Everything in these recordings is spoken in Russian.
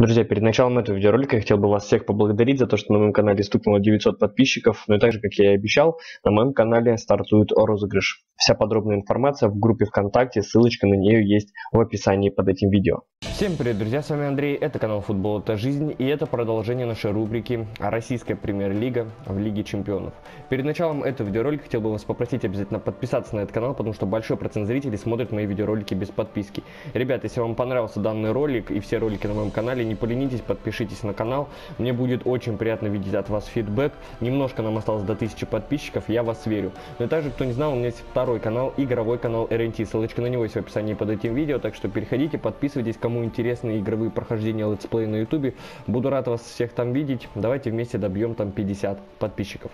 Друзья, перед началом этого видеоролика я хотел бы вас всех поблагодарить за то, что на моем канале стукнуло 900 подписчиков. Ну и также, как я и обещал, на моем канале стартует розыгрыш. Вся подробная информация в группе ВКонтакте, ссылочка на нее есть в описании под этим видео. Всем привет, друзья, с вами Андрей, это канал «Футбол – это жизнь» и это продолжение нашей рубрики «Российская премьер-лига в Лиге чемпионов». Перед началом этого видеоролика хотел бы вас попросить обязательно подписаться на этот канал, потому что большой процент зрителей смотрит мои видеоролики без подписки. Ребят, если вам понравился данный ролик и все ролики на моем канале, не поленитесь, подпишитесь на канал. Мне будет очень приятно видеть от вас фидбэк. Немножко нам осталось до 1000 подписчиков, я вас верю. Но также, кто не знал, у меня есть второй канал, игровой канал rnt. Ссылочка на него есть в описании под этим видео, так что переходите, подписывайтесь, кому интересны игровые прохождения летсплея на ютубе. Буду рад вас всех там видеть. Давайте вместе добьем там 50 подписчиков.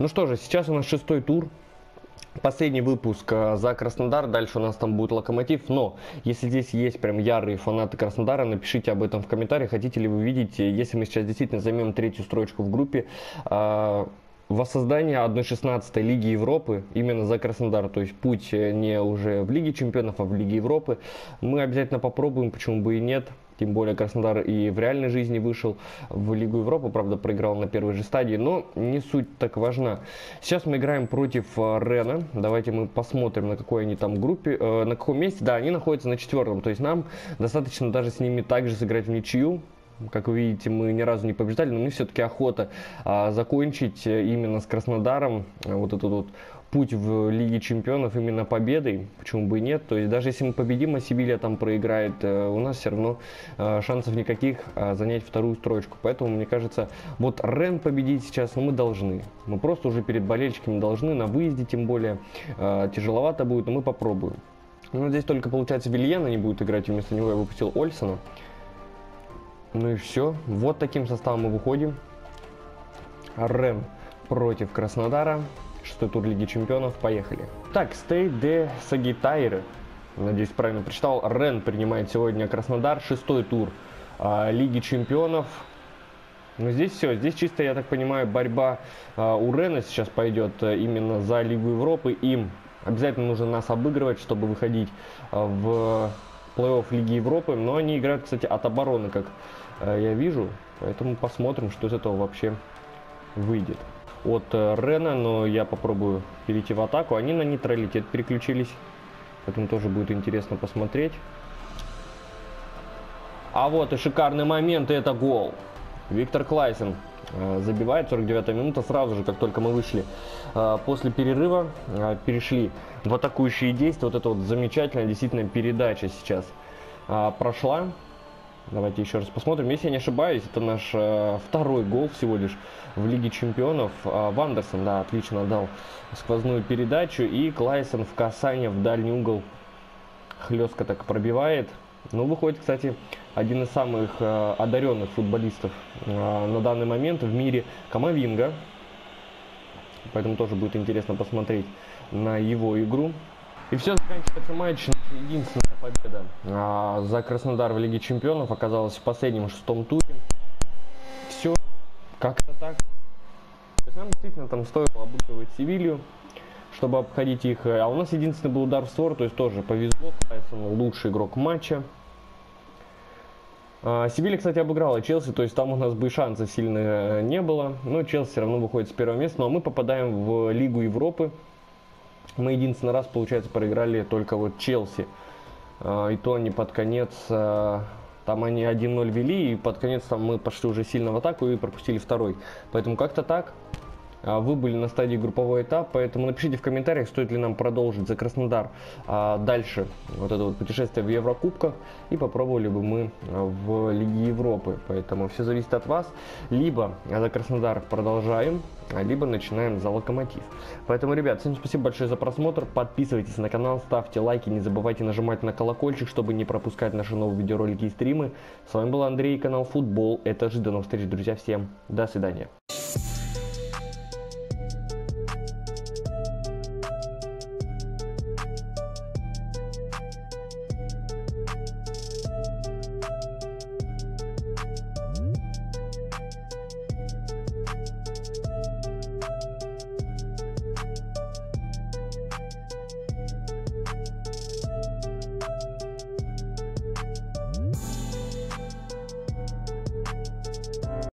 Ну что же, сейчас у нас 6-й тур. Последний выпуск за Краснодар, дальше у нас там будет Локомотив, но если здесь есть прям ярые фанаты Краснодара, напишите об этом в комментариях, хотите ли вы видеть, если мы сейчас действительно займем третью строчку в группе, воссоздание 1/16 Лиги Европы именно за Краснодар, то есть путь не уже в Лиге Чемпионов, а в Лиге Европы, мы обязательно попробуем, почему бы и нет. Тем более Краснодар и в реальной жизни вышел в Лигу Европы, правда проиграл на первой же стадии, но не суть так важна. Сейчас мы играем против Рена, давайте мы посмотрим, на какой они там группе, на каком месте, да, они находятся на 4-м, то есть нам достаточно даже с ними также сыграть в ничью. Как вы видите, мы ни разу не побеждали, но мне все-таки охота закончить именно с Краснодаром вот этот вот путь в Лиге Чемпионов именно победой, почему бы и нет. То есть даже если мы победим, а Сибилия там проиграет, у нас все равно шансов никаких занять вторую строчку. Поэтому, мне кажется, вот Рен победить сейчас, ну, мы должны. Мы просто уже перед болельщиками должны, на выезде тем более. Тяжеловато будет, но мы попробуем. Ну, здесь только, получается, Вильена не будет играть, вместо него я выпустил Ольсона. Ну и все. Вот таким составом мы выходим. Рен против Краснодара. 6-й тур Лиги Чемпионов. Поехали. Так, Стад де Сагитайр. Надеюсь, правильно прочитал. Рен принимает сегодня Краснодар. 6-й тур Лиги Чемпионов. Ну, здесь все. Здесь чисто, я так понимаю, борьба у Рена сейчас пойдет именно за Лигу Европы. Им обязательно нужно нас обыгрывать, чтобы выходить в плей-офф Лиги Европы. Но они играют, кстати, от обороны, как я вижу, поэтому посмотрим, что из этого вообще выйдет от Рена. Но я попробую перейти в атаку. Они на нейтралитет переключились, поэтому тоже будет интересно посмотреть. А вот и шикарный момент, и это гол. Виктор Клайсен забивает, 49-я минута. Сразу же, как только мы вышли после перерыва, перешли в атакующие действия. Вот это вот замечательная действительно передача сейчас прошла. Давайте еще раз посмотрим. Если я не ошибаюсь, это наш второй гол всего лишь в Лиге Чемпионов. Вандерсон, да, отлично отдал сквозную передачу. И Клайсен в касание в дальний угол хлестко так пробивает. Ну, выходит, кстати, один из самых одаренных футболистов на данный момент в мире, Камавинга. Поэтому тоже будет интересно посмотреть на его игру. И все, заканчивается матч. Единственная победа за Краснодар в Лиге Чемпионов оказалась в последнем 6-м туре. Все как-то так. То есть нам действительно там стоило обыгрывать Севилью, чтобы обходить их. А у нас единственный был удар в створ, то есть тоже повезло. Поэтому лучший игрок матча. Севилья, кстати, обыграла Челси, то есть там у нас бы шансов сильно не было. Но Челси все равно выходит с первого места. Ну а мы попадаем в Лигу Европы. Мы единственный раз, получается, проиграли только вот Челси. И то они под конец, там они 1-0 вели, и под конец там мы пошли уже сильно в атаку и пропустили второй. Поэтому как-то так. Вы были на стадии групповой этап, поэтому напишите в комментариях, стоит ли нам продолжить за Краснодар дальше вот это вот путешествие в Еврокубках и попробовали бы мы в Лиге Европы. Поэтому все зависит от вас. Либо за Краснодар продолжаем, либо начинаем за Локомотив. Поэтому, ребят, всем спасибо большое за просмотр. Подписывайтесь на канал, ставьте лайки, не забывайте нажимать на колокольчик, чтобы не пропускать наши новые видеоролики и стримы. С вами был Андрей, канал Футбол. Это же, до новых встреч, друзья, всем до свидания.